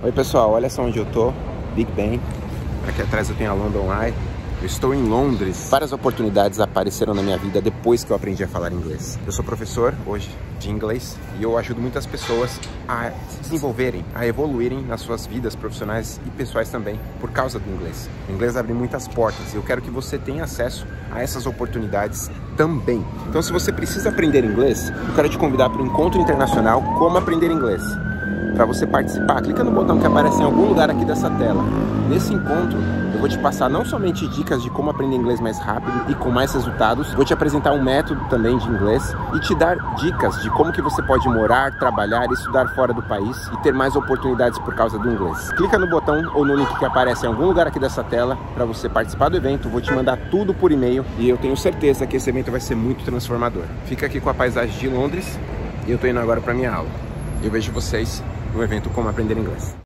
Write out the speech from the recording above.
Oi pessoal, olha só onde eu tô, Big Ben. Aqui atrás eu tenho a London Eye. Eu estou em Londres. Várias oportunidades apareceram na minha vida depois que eu aprendi a falar inglês. Eu sou professor hoje de inglês e eu ajudo muitas pessoas a se desenvolverem, a evoluírem nas suas vidas profissionais e pessoais também por causa do inglês. O inglês abre muitas portas e eu quero que você tenha acesso a essas oportunidades também. Então, se você precisa aprender inglês, eu quero te convidar para um encontro internacional Como Aprender Inglês. Para você participar, clica no botão que aparece em algum lugar aqui dessa tela. Nesse encontro, eu vou te passar não somente dicas de como aprender inglês mais rápido e com mais resultados, vou te apresentar um método também de inglês e te dar dicas de como que você pode morar, trabalhar, estudar fora do país e ter mais oportunidades por causa do inglês. Clica no botão ou no link que aparece em algum lugar aqui dessa tela para você participar do evento. Vou te mandar tudo por e-mail e eu tenho certeza que esse evento vai ser muito transformador. Fica aqui com a paisagem de Londres e eu tô indo agora para minha aula. Eu vejo vocês no evento Como Aprender Inglês.